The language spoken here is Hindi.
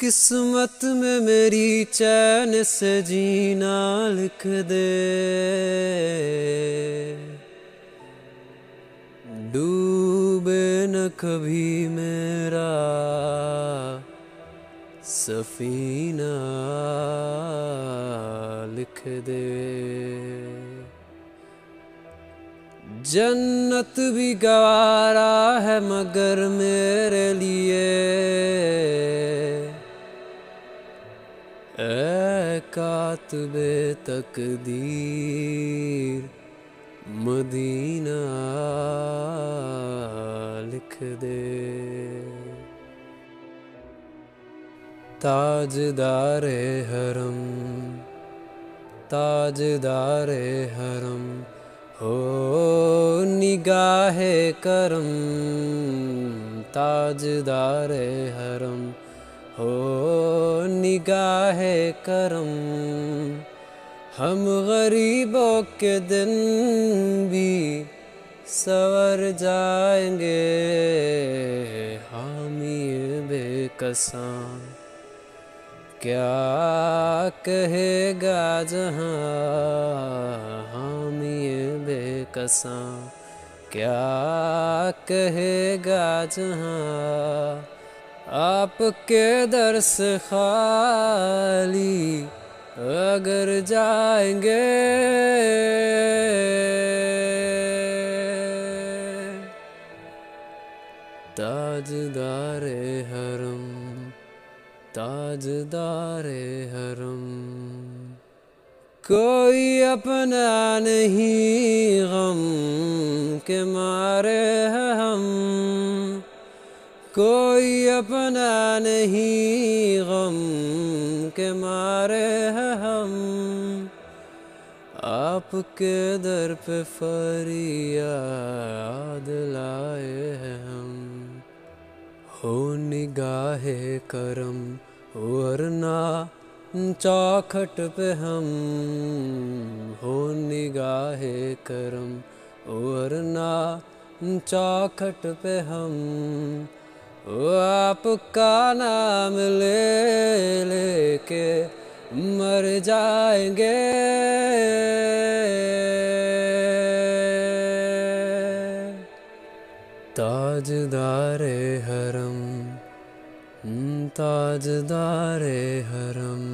किस्मत में मेरी चैन से जीना लिख दे, डूबे न कभी मेरा सफीना लिख दे। जन्नत भी गवारा है मगर मेरे लिए, ऐ कातिबे तकदीर मदीना लिख दे। ताजदारे हरम, ताजदारे हरम हो निगाहे करम, ताजदारे हरम हो निगाहे करम। हम गरीबों के दिन भी सवर जाएंगे, हामी बेकसा क्या कहेगा जहां, हामी बेकसा क्या कहेगा जहां। आपके दर से खाली अगर जाएंगे, ताजदारे हरम, ताजदारे हरम। कोई अपना नहीं गम के मारे हैं हम, कोई अपना नहीं गम के मारे हैं हम। आपके दर पे फरियाद लाए हैं हम, हो निगाहे करम वरना चौखट पे हम, हो निगाहे करम वरना चौखट पे हम। आपका नाम ले लेके मर जाएंगे, ताजदारे हरम, ताजदारे हरम।